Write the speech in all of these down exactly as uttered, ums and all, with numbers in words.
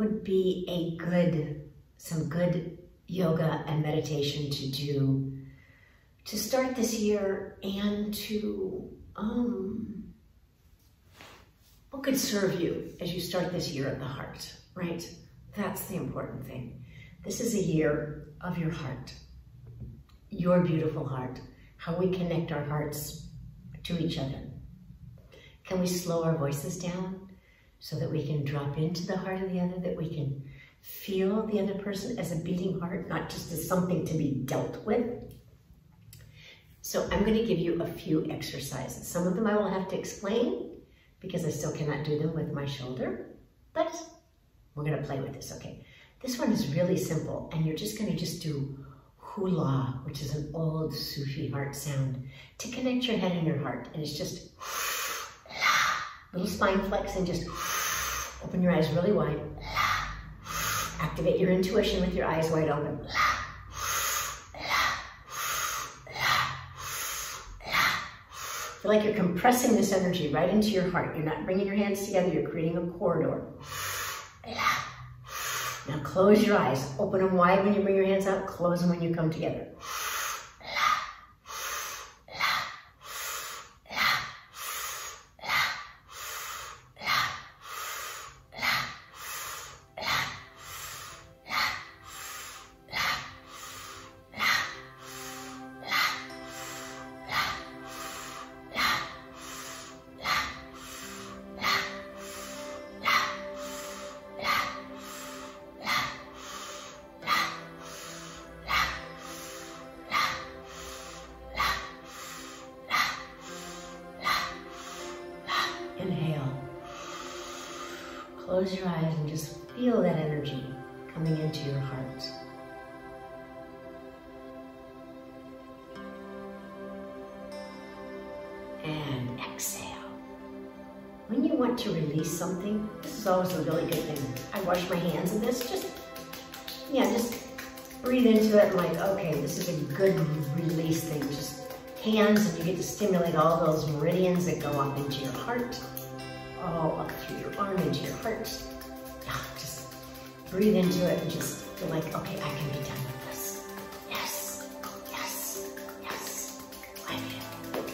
would be a good, some good yoga and meditation to do to start this year and to, um, what could serve you as you start this year at the heart, right? That's the important thing. This is a year of your heart, your beautiful heart, how we connect our hearts to each other. Can we slow our voices down so that we can drop into the heart of the other, that we can feel the other person as a beating heart, not just as something to be dealt with? So I'm going to give you a few exercises. Some of them I will have to explain because I still cannot do them with my shoulder, but we're going to play with this, okay? This one is really simple, and you're just going to just do hula, which is an old Sufi heart sound, to connect your head and your heart. And it's just little spine flex, and just open your eyes really wide. Activate your intuition with your eyes wide open. Feel like you're compressing this energy right into your heart. You're not bringing your hands together, you're creating a corridor. Now close your eyes, open them wide when you bring your hands out, close them when you come together. Close your eyes and just feel that energy coming into your heart. And exhale. When you want to release something, this is always a really good thing. I wash my hands in this, just, yeah, just breathe into it. I'm like, okay, this is a good release thing. Just hands, and you get to stimulate all those meridians that go up into your heart. All up through your arm, into your heart. Yeah, just breathe into it and just feel like, okay, I can be done with this. Yes, yes, yes, I can.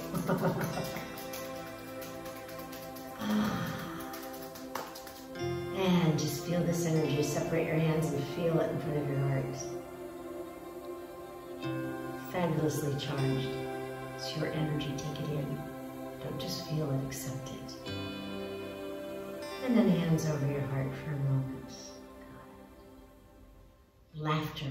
And just feel this energy. Separate your hands and feel it in front of your heart. Fabulously charged. It's your energy, take it in. Don't just feel it, accept it. And then hands over your heart for a moment. Laughter,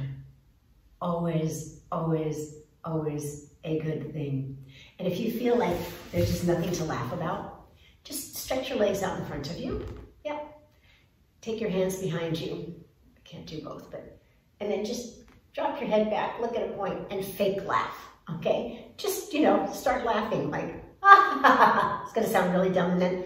always, always, always a good thing. And if you feel like there's just nothing to laugh about, just stretch your legs out in front of you. Yep. Take your hands behind you. I can't do both, but, and then just drop your head back, look at a point, and fake laugh, okay? Just, you know, start laughing, like, ah, ha, ha, ha. It's gonna sound really dumb, and then,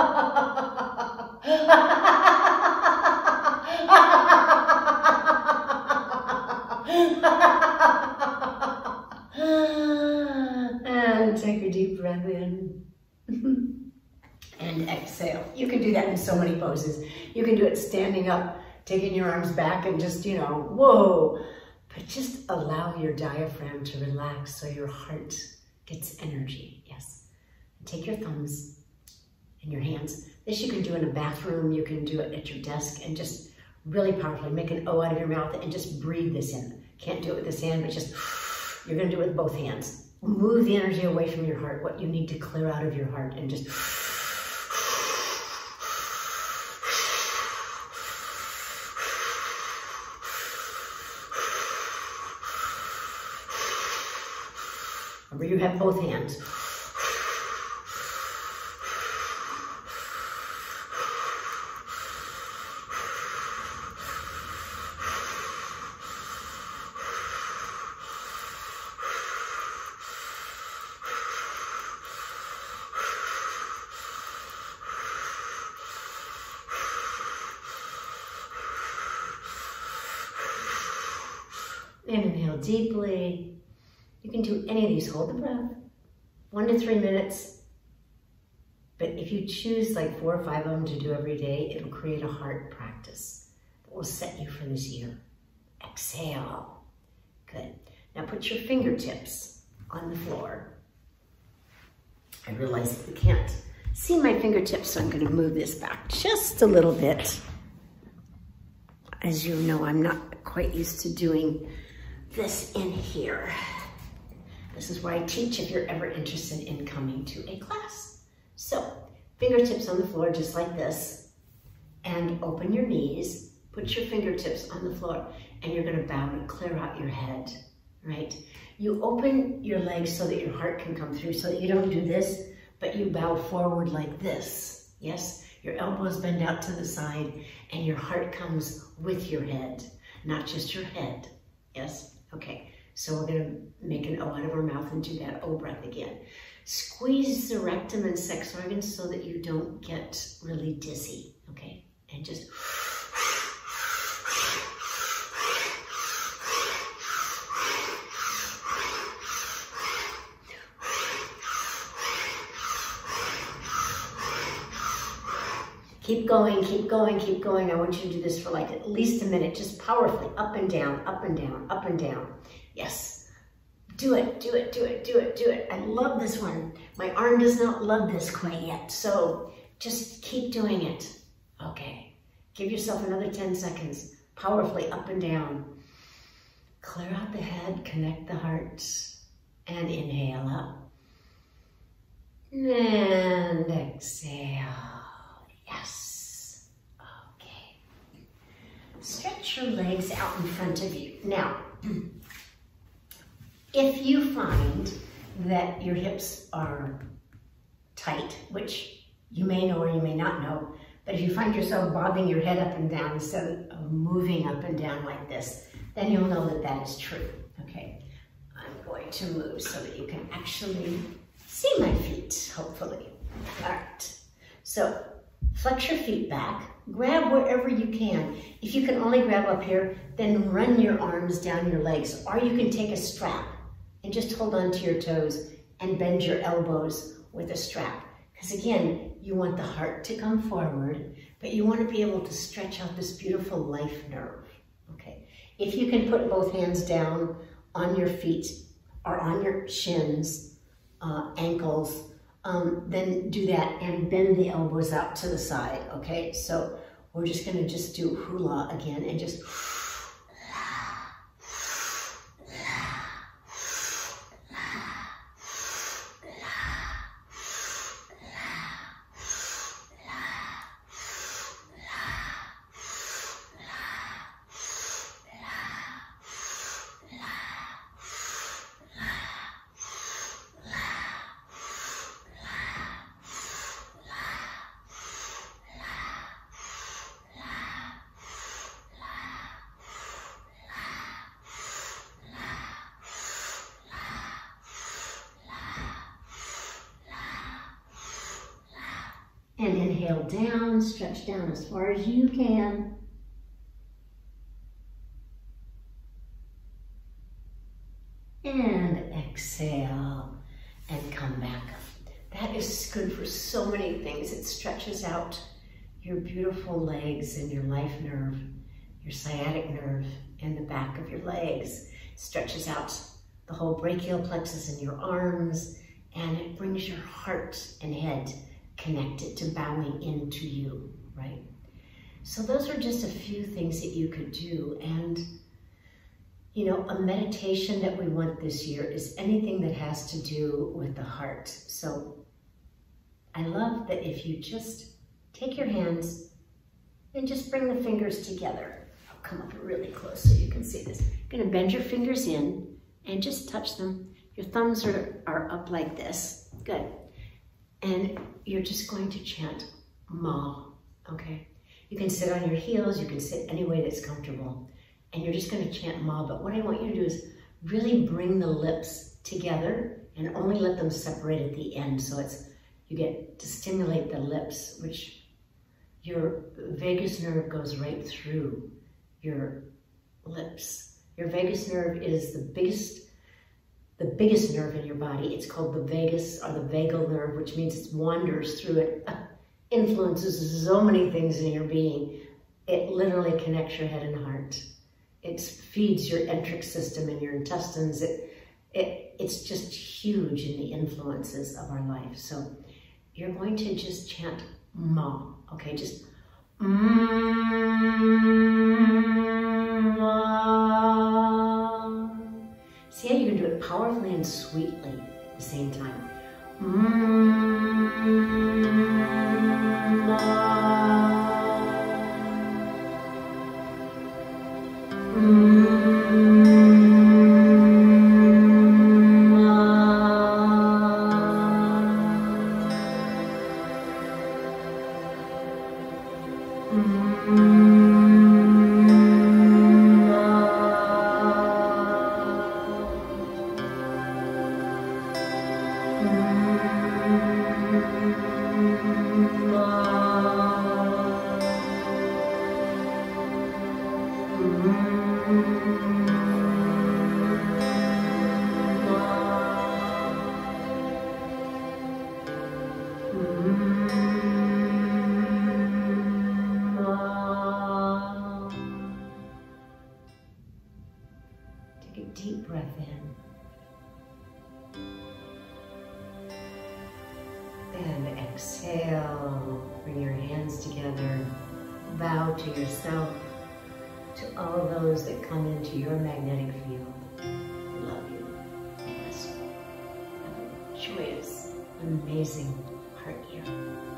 and take a deep breath in. And exhale. You can do that in so many poses. You can do it standing up, taking your arms back, and just, you know, whoa. But just allow your diaphragm to relax so your heart gets energy. Yes. Take your thumbs and your hands. This you can do in a bathroom. You can do it at your desk, and just really powerfully make an O out of your mouth and just breathe this in. Can't do it with this hand, but just, you're going to do it with both hands. Move the energy away from your heart, what you need to clear out of your heart, and just remember, you have both hands. and inhale deeply. You can do any of these. Hold the breath, one to three minutes. But if you choose like four or five of them to do every day, it'll create a heart practice that will set you for this year. Exhale. Good. Now put your fingertips on the floor. I realize that you can't see my fingertips, so I'm going to move this back just a little bit. As you know, I'm not quite used to doing this in here. This is where I teach if you're ever interested in coming to a class. So, fingertips on the floor just like this, and open your knees, put your fingertips on the floor, and you're gonna bow and clear out your head, right? You open your legs so that your heart can come through, so that you don't do this, but you bow forward like this, yes? Your elbows bend out to the side, and your heart comes with your head, not just your head, yes? Okay. So we're gonna make an O out of our mouth and do that O breath again. Squeeze the rectum and sex organs so that you don't get really dizzy, okay? And just. Keep going, keep going, keep going. I want you to do this for like at least a minute, just powerfully, up and down, up and down, up and down. Yes, do it, do it, do it, do it, do it. I love this one. My arm does not love this quite yet, so just keep doing it. Okay, give yourself another ten seconds, powerfully up and down. Clear out the head, connect the heart, and inhale up. And exhale, yes, okay. Stretch your legs out in front of you. Now, if you find that your hips are tight, which you may know or you may not know, but if you find yourself bobbing your head up and down instead of moving up and down like this, then you'll know that that is true, okay? I'm going to move so that you can actually see my feet, hopefully. All right, so flex your feet back. Grab wherever you can. If you can only grab up here, then run your arms down your legs, or you can take a strap and just hold on to your toes and bend your elbows with a strap. Because again, you want the heart to come forward, but you want to be able to stretch out this beautiful life nerve, okay? If you can put both hands down on your feet or on your shins, uh, ankles, Um, then do that and bend the elbows out to the side, okay? So we're just gonna just do hula again and just and inhale down, stretch down as far as you can. And exhale and come back up. That is good for so many things. It stretches out your beautiful legs and your life nerve, your sciatic nerve and the back of your legs. It stretches out the whole brachial plexus in your arms, and it brings your heart and head connected to bowing into you, right? So those are just a few things that you could do. And, you know, a meditation that we want this year is anything that has to do with the heart. So I love that if you just take your hands and just bring the fingers together. I'll come up really close so you can see this. You're gonna bend your fingers in and just touch them. Your thumbs are, are up like this, good. And you're just going to chant Ma, okay? You can sit on your heels, you can sit any way that's comfortable, and you're just gonna chant Ma, but what I want you to do is really bring the lips together and only let them separate at the end, so it's, you get to stimulate the lips, which your vagus nerve goes right through your lips, Your vagus nerve is the biggest, the biggest nerve in your body. It's called the vagus or the vagal nerve, which means it wanders through it, influences so many things in your being. It literally connects your head and heart. It feeds your enteric system and your intestines. It, it, it's just huge in the influences of our life. So you're going to just chant Ma, okay? Just Ma. See how you can do it powerfully and sweetly at the same time. Ma. Joyous, amazing heart year.